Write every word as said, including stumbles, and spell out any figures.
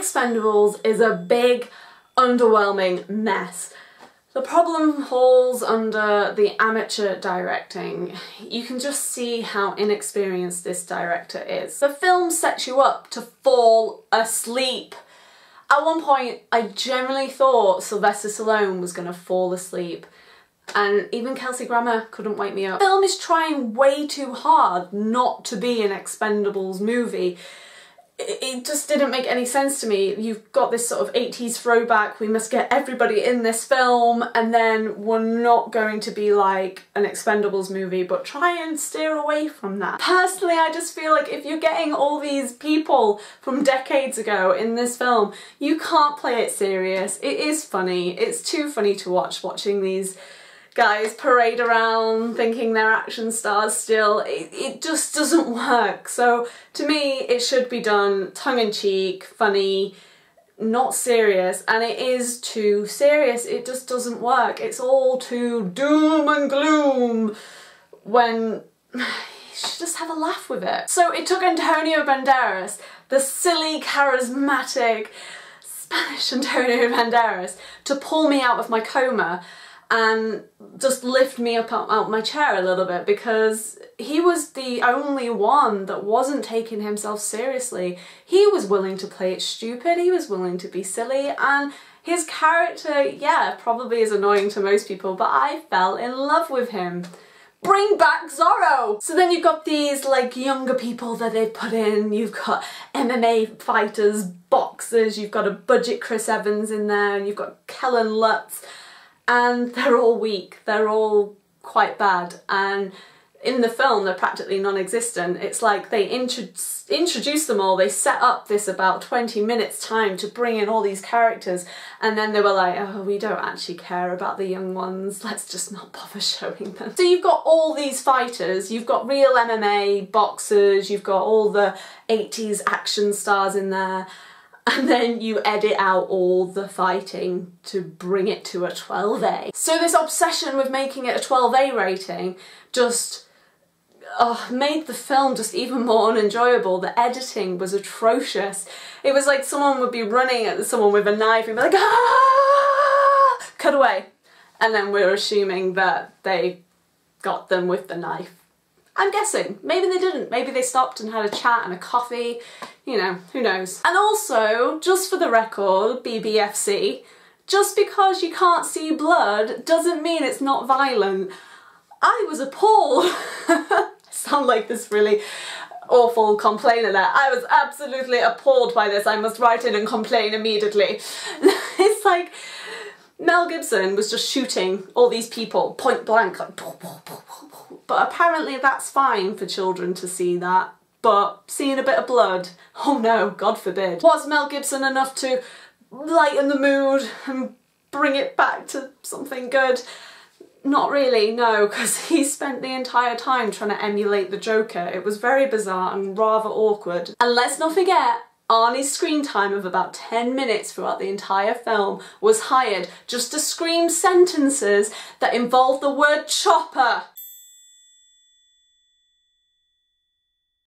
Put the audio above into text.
Expendables is a big, underwhelming mess. The problem falls under the amateur directing. You can just see how inexperienced this director is. The film sets you up to fall asleep. At one point, I generally thought Sylvester Stallone was going to fall asleep, and even Kelsey Grammer couldn't wake me up. The film is trying way too hard not to be an Expendables movie. It just didn't make any sense to me. You've got this sort of eighties throwback, we must get everybody in this film, and then we're not going to be like an Expendables movie, but try and steer away from that. Personally, I just feel like if you're getting all these people from decades ago in this film, you can't play it serious. It is funny. It's too funny to watch, watching these guys parade around thinking they're action stars still. It, it just doesn't work. So to me, it should be done tongue-in-cheek, funny, not serious, and it is too serious. It just doesn't work. It's all too doom and gloom when you should just have a laugh with it. So it took Antonio Banderas, the silly, charismatic Spanish Antonio Banderas, to pull me out of my coma and just lift me up out my chair a little bit, because he was the only one that wasn't taking himself seriously. He was willing to play it stupid, he was willing to be silly, and his character, yeah, probably is annoying to most people, but I fell in love with him. Bring back Zorro! So then you've got these like younger people that they've put in, you've got M M A fighters, boxers, you've got a budget Chris Evans in there, and you've got Kellan Lutz, and they're all weak, they're all quite bad, and in the film they're practically non-existent. It's like they introduce, introduce them all, they set up this about twenty minutes time to bring in all these characters, and then they were like, oh, we don't actually care about the young ones, let's just not bother showing them. So you've got all these fighters, you've got real M M A boxers, you've got all the eighties action stars in there, and then you edit out all the fighting to bring it to a twelve A. So this obsession with making it a twelve A rating just oh, made the film just even more unenjoyable. The editing was atrocious. It was like someone would be running at someone with a knife and be like, ah! Cut away. And then we're assuming that they got them with the knife. I'm guessing. Maybe they didn't. Maybe they stopped and had a chat and a coffee. You know, who knows. And also, just for the record, B B F C, just because you can't see blood doesn't mean it's not violent. I was appalled. I sound like this really awful complainer there. I was absolutely appalled by this. I must write in and complain immediately. It's like Mel Gibson was just shooting all these people point blank, like, bow, bow, bow, bow. But apparently that's fine for children to see that, but seeing a bit of blood, oh no, God forbid. Was Mel Gibson enough to lighten the mood and bring it back to something good? Not really, no, because he spent the entire time trying to emulate the Joker. It was very bizarre and rather awkward. And let's not forget, Arnie's screen time of about ten minutes throughout the entire film was hired just to scream sentences that involved the word chopper.